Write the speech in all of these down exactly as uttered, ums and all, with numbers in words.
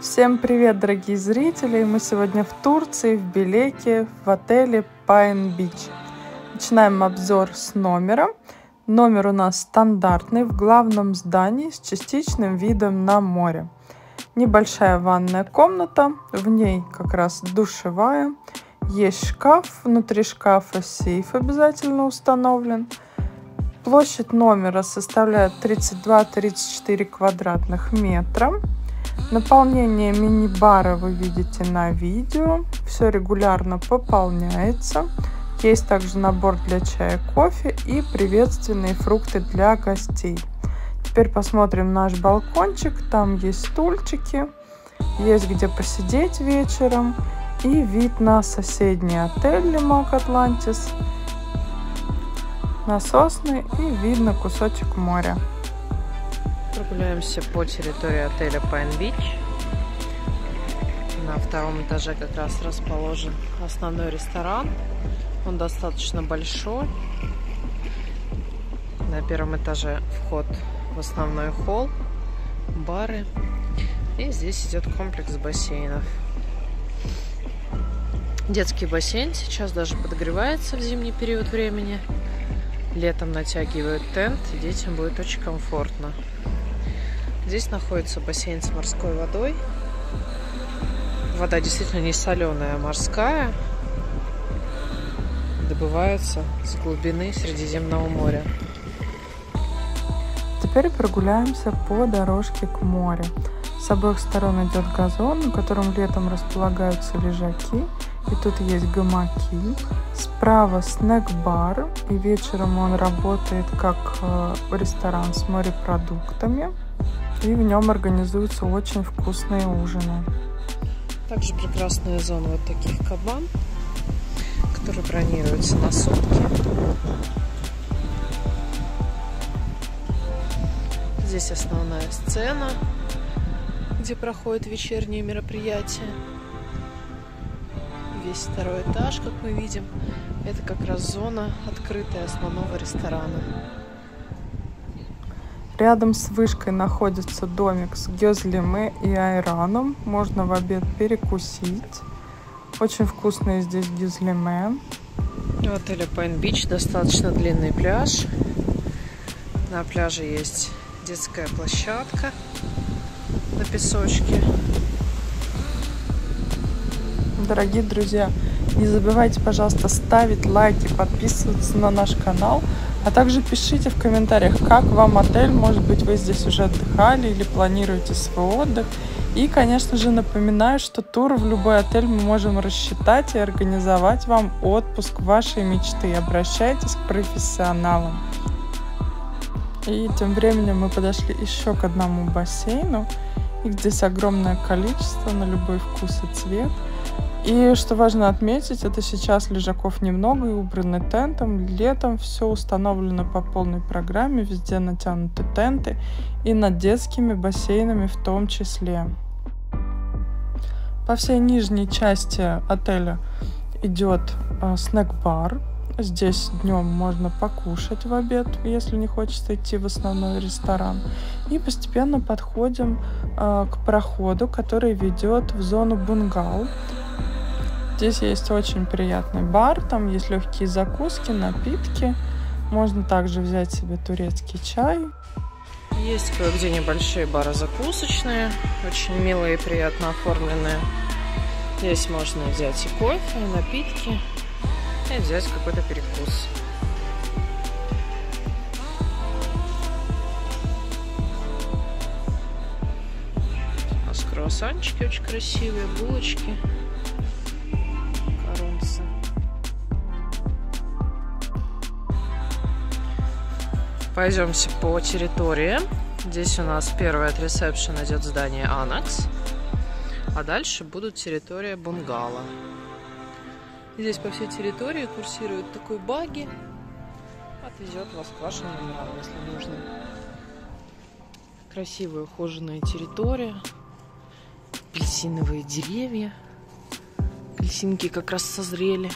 Всем привет, дорогие зрители! Мы сегодня в Турции, в Белеке, в отеле Pine Beach. Начинаем обзор с номера. Номер у нас стандартный, в главном здании, с частичным видом на море. Небольшая ванная комната, в ней как раз душевая. Есть шкаф, внутри шкафа сейф обязательно установлен. Площадь номера составляет тридцать два - тридцать четыре квадратных метра. Наполнение мини-бара вы видите на видео. Все регулярно пополняется. Есть также набор для чая, кофе и приветственные фрукты для гостей. Теперь посмотрим наш балкончик. Там есть стульчики, есть где посидеть вечером. И вид на соседний отель Лимак Атлантис, на сосны, и видно кусочек моря. Прогуляемся по территории отеля Pine Beach. На втором этаже как раз расположен основной ресторан. Он достаточно большой. На первом этаже вход в основной холл, бары. И здесь идет комплекс бассейнов. Детский бассейн сейчас даже подогревается в зимний период времени. Летом натягивают тент, и детям будет очень комфортно. Здесь находится бассейн с морской водой. Вода действительно не соленая, а морская. Добываются с глубины Средиземного моря. Теперь прогуляемся по дорожке к морю. С обоих сторон идет газон, на котором летом располагаются лежаки. И тут есть гамаки. Справа снэк-бар. И вечером он работает как ресторан с морепродуктами. И в нем организуются очень вкусные ужины. Также прекрасная зона вот таких кабан, которые бронируются на сутки. Здесь основная сцена, где проходят вечерние мероприятия. Весь второй этаж, как мы видим, это как раз зона открытая основного ресторана. Рядом с вышкой находится домик с Гезлиме и Айраном. Можно в обед перекусить. Очень вкусные здесь Гезлиме. У отеля Pine Beach достаточно длинный пляж. На пляже есть детская площадка на песочке. Дорогие друзья, не забывайте, пожалуйста, ставить лайки, подписываться на наш канал. А также пишите в комментариях, как вам отель, может быть, вы здесь уже отдыхали или планируете свой отдых. И, конечно же, напоминаю, что тур в любой отель мы можем рассчитать и организовать вам отпуск вашей мечты. Обращайтесь к профессионалам. И тем временем мы подошли еще к одному бассейну. Их здесь огромное количество на любой вкус и цвет. И что важно отметить, это сейчас лежаков немного и убраны тентом. Летом все установлено по полной программе, везде натянуты тенты и над детскими бассейнами в том числе. По всей нижней части отеля идет э, снэк-бар. Здесь днем можно покушать в обед, если не хочется идти в основной ресторан. И постепенно подходим э, к проходу, который ведет в зону бунгало. Здесь есть очень приятный бар, там есть легкие закуски, напитки. Можно также взять себе турецкий чай. Есть кое-где небольшие бары-закусочные, очень милые и приятно оформленные. Здесь можно взять и кофе, и напитки, и взять какой-то перекус. У нас круассанчики очень красивые, булочки. Пойдемся по территории. Здесь у нас первое от ресепшена идет здание Анакс, а дальше будут территория бунгало. Здесь по всей территории курсирует такой багги, отвезет вас к вашим номерам, если нужно. Красивая ухоженная территория, апельсиновые деревья, апельсинки как раз созрели.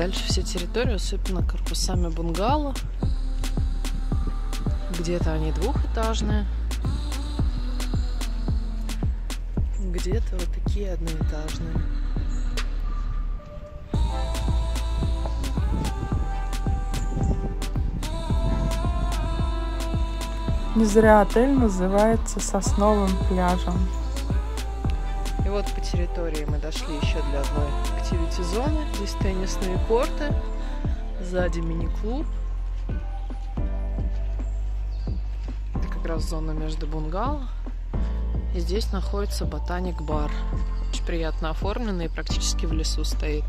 дальше вся территория усыпана корпусами бунгало. Где-то они двухэтажные, где-то вот такие одноэтажные. Не зря отель называется сосновым пляжем. И вот по территории мы дошли еще для одной активити-зоны. Здесь теннисные корты, сзади мини-клуб. Это как раз зона между бунгало. И здесь находится ботаник-бар. Очень приятно оформленный и практически в лесу стоит.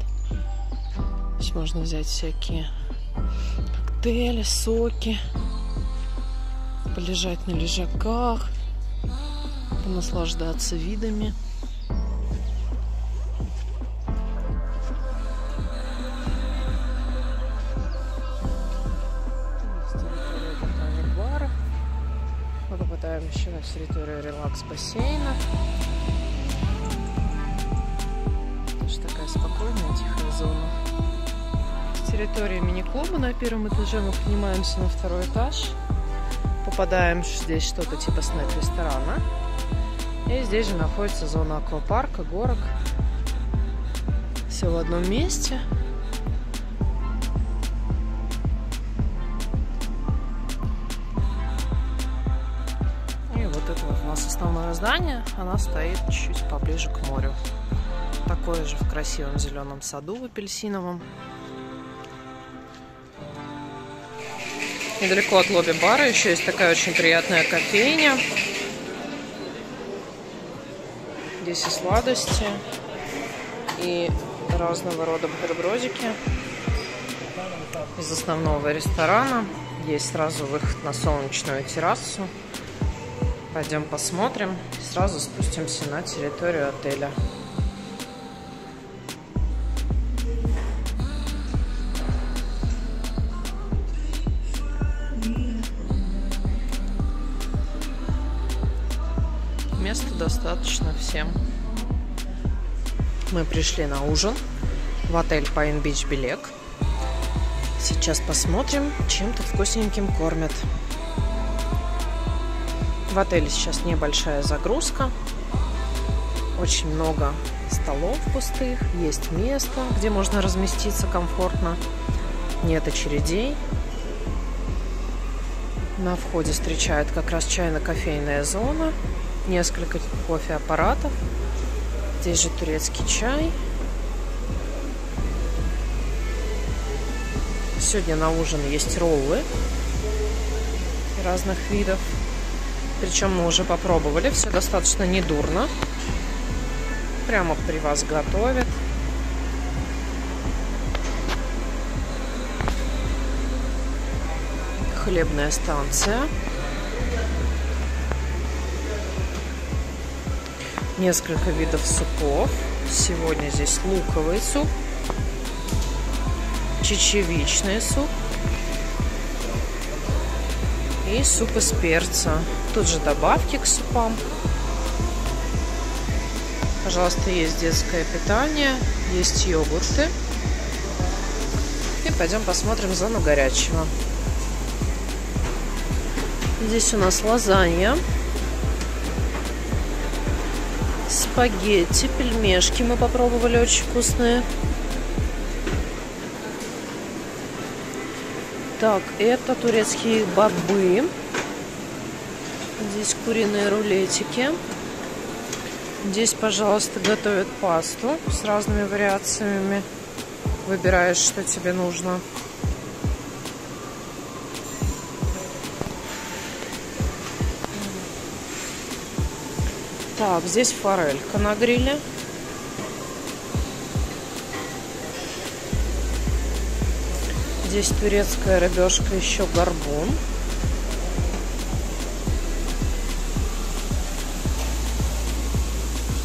Здесь можно взять всякие коктейли, соки. Полежать на лежаках, понаслаждаться видами. Территория ботаник-бара. Мы попадаем еще на территорию релакс-бассейна. Такая спокойная, тихая зона. С территории мини-клуба на первом этаже мы поднимаемся на второй этаж. Попадаем здесь что-то типа снэк-ресторана. И здесь же находится зона аквапарка, горок. Все в одном месте. И вот это вот у нас основное здание. Она стоит чуть-чуть поближе к морю. Такое же в красивом зеленом саду в апельсиновом. Недалеко от лобби-бара еще есть такая очень приятная кофейня. Здесь и сладости, и разного рода бутербродики. Из основного ресторана есть сразу выход на солнечную террасу. Пойдем посмотрим и сразу спустимся на территорию отеля. Места достаточно всем. Мы пришли на ужин в отель Pine Beach Belek. Сейчас посмотрим, чем тут вкусненьким кормят. В отеле сейчас небольшая загрузка. Очень много столов пустых. Есть место, где можно разместиться комфортно. Нет очередей. На входе встречает как раз чайно-кофейная зона. Несколько кофе-аппаратов. Здесь же турецкий чай. Сегодня на ужин есть роллы разных видов. Причем мы уже попробовали. Все достаточно недурно. Прямо при вас готовят. Хлебная станция. Несколько видов супов. Сегодня здесь луковый суп, чечевичный суп и суп из перца. Тут же добавки к супам. Пожалуйста, есть детское питание, есть йогурты. И пойдем посмотрим зону горячего. Здесь у нас лазанья. Спагетти, пельмешки мы попробовали, очень вкусные. Так, это турецкие бобы. Здесь куриные рулетики. Здесь, пожалуйста, готовят пасту с разными вариациями. Выбираешь, что тебе нужно. Так, здесь форелька на гриле. Здесь турецкая рыбешка, еще горбун.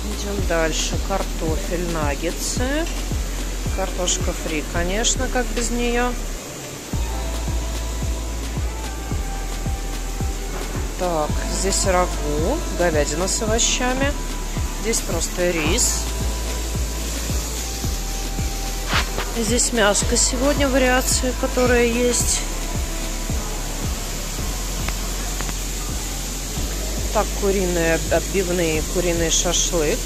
Идем дальше. Картофель, наггетсы. Картошка фри, конечно, как без нее. Так, здесь рагу, говядина с овощами. Здесь просто рис. Здесь мяско сегодня, вариации, которые есть. Так, куриные отбивные, куриный шашлык.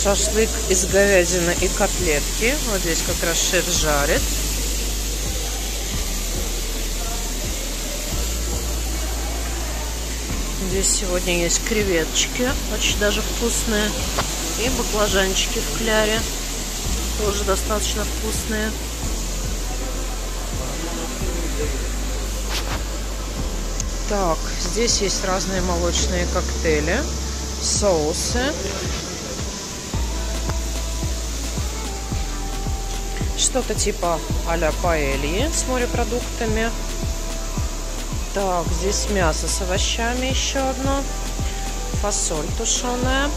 Шашлык из говядины и котлетки. Вот здесь как раз шеф жарит. Здесь сегодня есть креветочки, очень даже вкусные. И баклажанчики в кляре, тоже достаточно вкусные. Так, здесь есть разные молочные коктейли, соусы. Что-то типа а-ля паэльи с морепродуктами. Так, здесь мясо с овощами еще одно. Фасоль тушеная.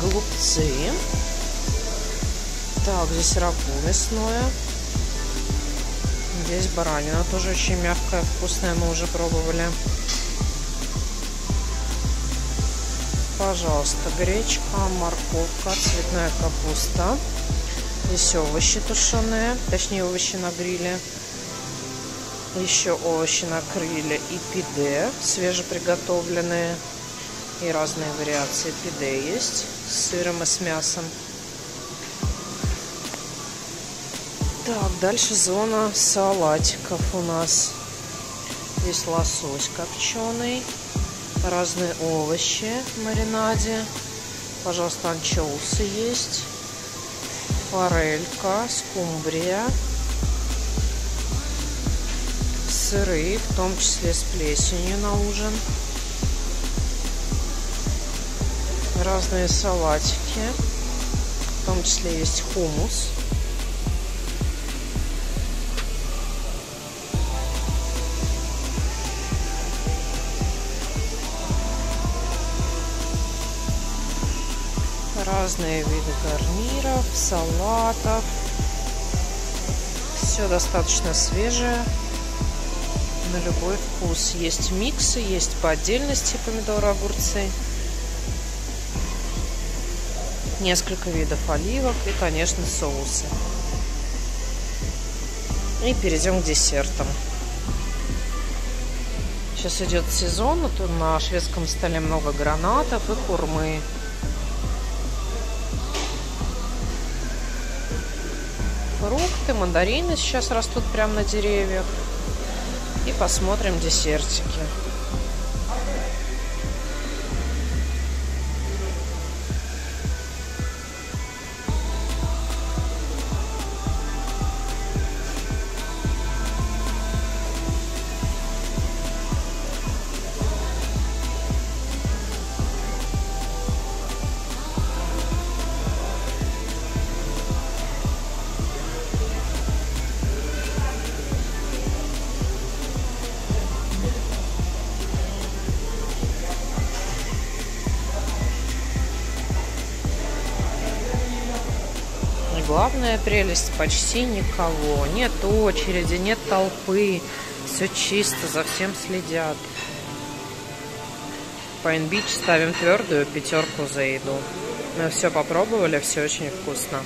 Голубцы. Так, здесь рагу мясное. Здесь баранина тоже очень мягкая, вкусная, мы уже пробовали. Пожалуйста, гречка, морковка, цветная капуста. Здесь овощи тушеные, точнее овощи на гриле. Еще овощи на гриле и пиде, свежеприготовленные. И разные вариации пиде есть с сыром и с мясом. Так, дальше зона салатиков у нас. Здесь лосось копченый, разные овощи в маринаде. Пожалуйста, анчоусы есть. Форелька, скумбрия. Сыры, в том числе с плесенью на ужин. Разные салатики, в том числе есть хумус. Разные виды гарниров, салатов. Все достаточно свежее, на любой вкус. Есть миксы, есть по отдельности помидоры, огурцы. Несколько видов оливок и, конечно, соусы. И перейдем к десертам. Сейчас идет сезон, а на шведском столе много гранатов и хурмы. Фрукты, мандарины сейчас растут прямо на деревьях. И посмотрим десертики. Главная прелесть — почти никого. Нет очереди, нет толпы. Все чисто, за всем следят. Pine Beach ставим твердую пятерку за еду. Мы все попробовали, все очень вкусно.